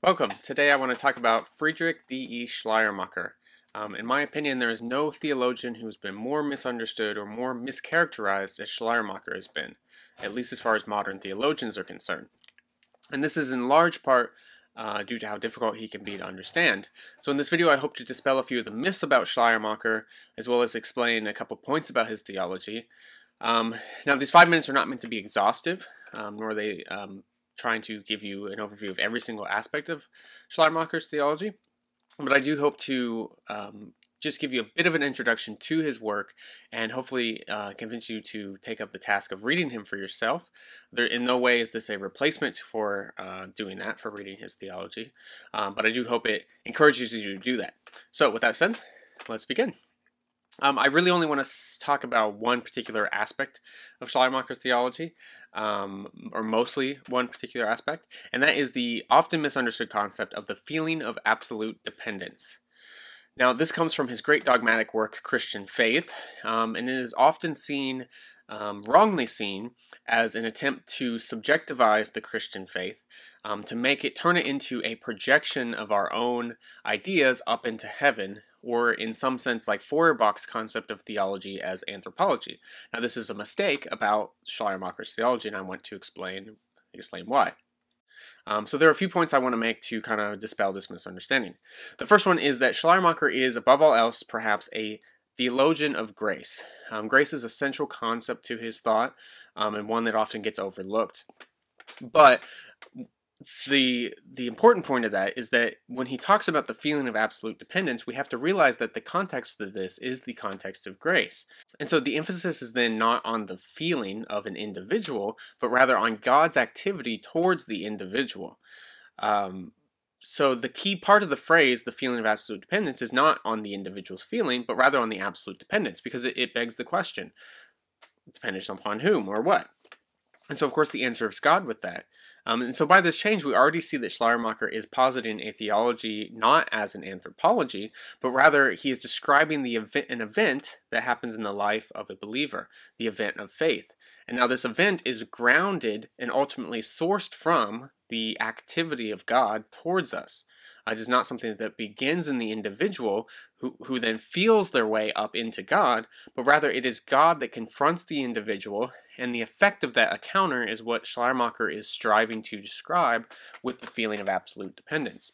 Welcome. Today I want to talk about Friedrich D.E. Schleiermacher. In my opinion, there is no theologian who has been more misunderstood or more mischaracterized as Schleiermacher has been, at least as far as modern theologians are concerned. And this is in large part due to how difficult he can be to understand. So in this video I hope to dispel a few of the myths about Schleiermacher, as well as explain a couple points about his theology. Now these 5 minutes are not meant to be exhaustive, nor are they trying to give you an overview of every single aspect of Schleiermacher's theology, but I do hope to just give you a bit of an introduction to his work and hopefully convince you to take up the task of reading him for yourself. There, in no way is this a replacement for doing that, for reading his theology, but I do hope it encourages you to do that. So with that said, let's begin. I really only want to talk about one particular aspect of Schleiermacher's theology, or mostly one particular aspect, and that is the often misunderstood concept of the feeling of absolute dependence. Now, this comes from his great dogmatic work, Christian Faith, and it is often seen, wrongly seen, as an attempt to subjectivize the Christian faith, to make it, turn it into a projection of our own ideas up into heaven, or in some sense like Feuerbach's concept of theology as anthropology. Now this is a mistake about Schleiermacher's theology, and I want to explain why. So there are a few points I want to make to kind of dispel this misunderstanding. The first one is that Schleiermacher is, above all else, perhaps a theologian of grace. Grace is a central concept to his thought, and one that often gets overlooked. But the important point of that is that when he talks about the feeling of absolute dependence, we have to realize that the context of this is the context of grace. And so the emphasis is then not on the feeling of an individual, but rather on God's activity towards the individual. So the key part of the phrase, the feeling of absolute dependence, is not on the individual's feeling, but rather on the absolute dependence, because it begs the question, dependence upon whom or what? And so of course the answer is God with that. And so by this change, we already see that Schleiermacher is positing a theology not as an anthropology, but rather he is describing an event that happens in the life of a believer, the event of faith. And now this event is grounded and ultimately sourced from the activity of God towards us. It is not something that begins in the individual who then feels their way up into God, but rather it is God that confronts the individual, and the effect of that encounter is what Schleiermacher is striving to describe with the feeling of absolute dependence.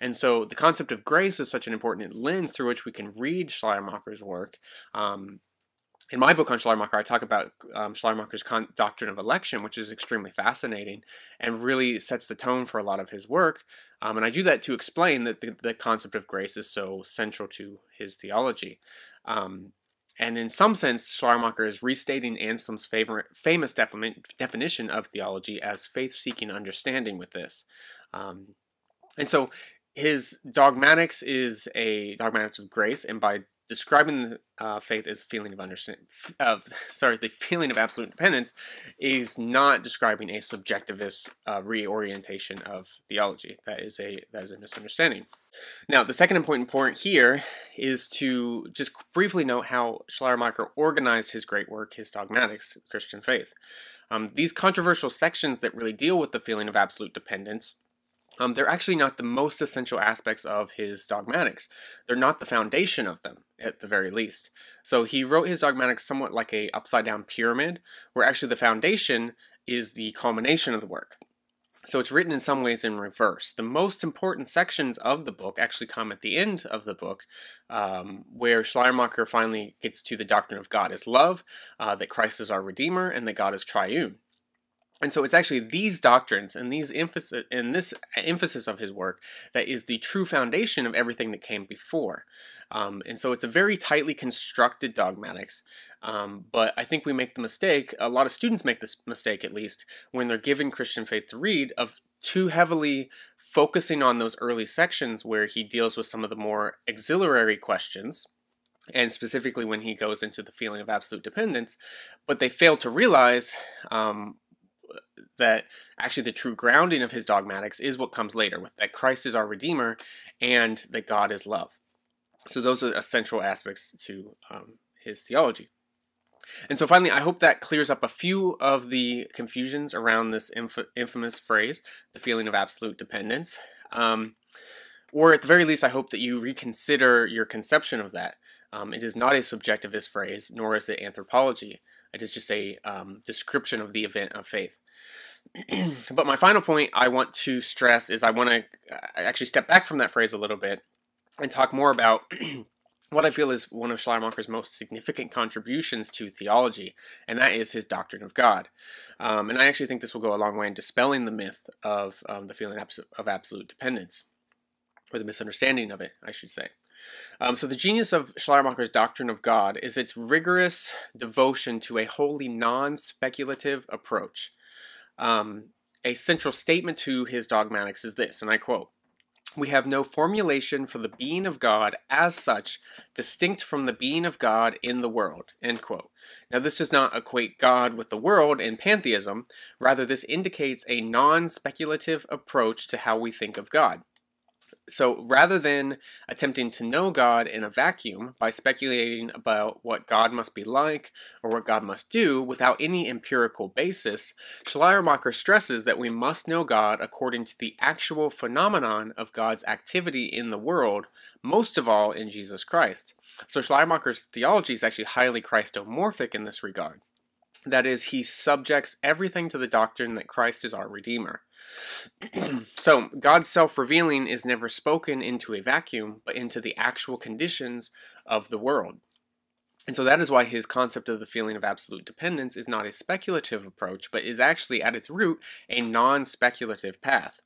And so the concept of grace is such an important lens through which we can read Schleiermacher's work. In my book on Schleiermacher, I talk about Schleiermacher's doctrine of election, which is extremely fascinating and really sets the tone for a lot of his work. And I do that to explain that the concept of grace is so central to his theology. And in some sense, Schleiermacher is restating Anselm's famous definition of theology as faith-seeking understanding with this. And so his dogmatics is a dogmatics of grace, and by describing faith as the feeling of the feeling of absolute dependence is not describing a subjectivist reorientation of theology. That is a misunderstanding. Now, the second important point here is to just briefly note how Schleiermacher organized his great work, his dogmatics, Christian Faith. These controversial sections that really deal with the feeling of absolute dependence, they're actually not the most essential aspects of his dogmatics. They're not the foundation of them, at the very least. So he wrote his dogmatics somewhat like an upside-down pyramid, where actually the foundation is the culmination of the work. So it's written in some ways in reverse. The most important sections of the book actually come at the end of the book, where Schleiermacher finally gets to the doctrine of God is love, that Christ is our Redeemer, and that God is triune. And so it's actually these doctrines and this emphasis of his work that is the true foundation of everything that came before. And so it's a very tightly constructed dogmatics, but I think we make the mistake, a lot of students make this mistake at least, when they're given Christian Faith to read, of too heavily focusing on those early sections where he deals with some of the more auxiliary questions, and specifically when he goes into the feeling of absolute dependence, but they fail to realize that actually the true grounding of his dogmatics is what comes later, with that Christ is our Redeemer and that God is love. So those are essential aspects to his theology. And so finally, I hope that clears up a few of the confusions around this infamous phrase, the feeling of absolute dependence. Or at the very least, I hope that you reconsider your conception of that. It is not a subjectivist phrase, nor is it anthropology. It is just a description of the event of faith. But my final point I want to stress is I want to actually step back from that phrase a little bit and talk more about what I feel is one of Schleiermacher's most significant contributions to theology, and that is his doctrine of God. And I actually think this will go a long way in dispelling the myth of the feeling of absolute dependence, or the misunderstanding of it, I should say. So the genius of Schleiermacher's doctrine of God is its rigorous devotion to a wholly non-speculative approach. A central statement to his dogmatics is this, and I quote, "We have no formulation for the being of God as such distinct from the being of God in the world," end quote. Now this does not equate God with the world in pantheism, rather this indicates a non-speculative approach to how we think of God. So rather than attempting to know God in a vacuum by speculating about what God must be like or what God must do without any empirical basis, Schleiermacher stresses that we must know God according to the actual phenomenon of God's activity in the world, most of all in Jesus Christ. So Schleiermacher's theology is actually highly Christomorphic in this regard. That is, he subjects everything to the doctrine that Christ is our Redeemer. So, God's self-revealing is never spoken into a vacuum, but into the actual conditions of the world. And so that is why his concept of the feeling of absolute dependence is not a speculative approach, but is actually, at its root, a non-speculative path.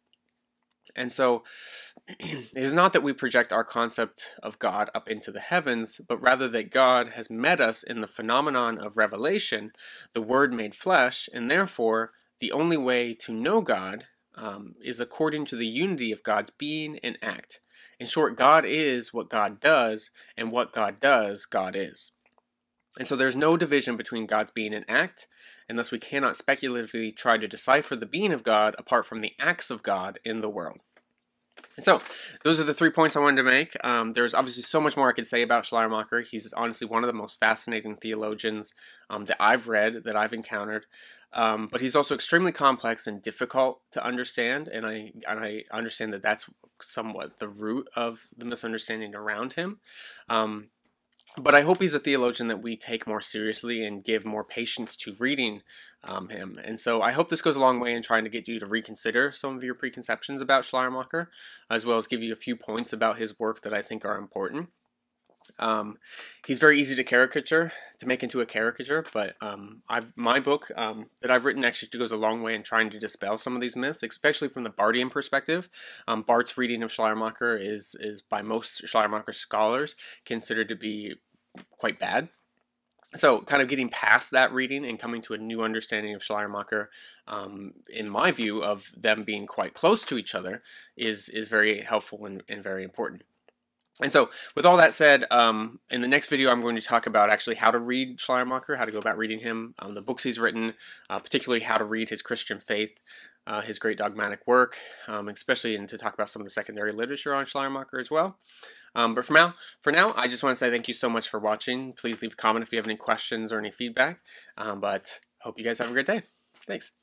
And so, it is not that we project our concept of God up into the heavens, but rather that God has met us in the phenomenon of revelation, the Word made flesh, and therefore, the only way to know God is according to the unity of God's being and act. In short, God is what God does, and what God is. And so there's no division between God's being and act, and thus we cannot speculatively try to decipher the being of God apart from the acts of God in the world. And so, those are the 3 points I wanted to make. There's obviously so much more I could say about Schleiermacher. He's honestly one of the most fascinating theologians that I've read, that I've encountered. But he's also extremely complex and difficult to understand, and I understand that that's somewhat the root of the misunderstanding around him. But I hope he's a theologian that we take more seriously and give more patience to reading him. And so I hope this goes a long way in trying to get you to reconsider some of your preconceptions about Schleiermacher, as well as give you a few points about his work that I think are important. He's very easy to make into a caricature, but my book that I've written actually goes a long way in trying to dispel some of these myths, especially from the Barthian perspective. Barth's reading of Schleiermacher is by most Schleiermacher scholars considered to be quite bad. So kind of getting past that reading and coming to a new understanding of Schleiermacher, in my view, of them being quite close to each other is very helpful and very important. And so, with all that said, in the next video I'm going to talk about actually how to read Schleiermacher, how to go about reading him, the books he's written, particularly how to read his Christian faith, his great dogmatic work, especially to talk about some of the secondary literature on Schleiermacher as well. But for now, I just want to say thank you so much for watching. Please leave a comment if you have any questions or any feedback. But hope you guys have a great day. Thanks.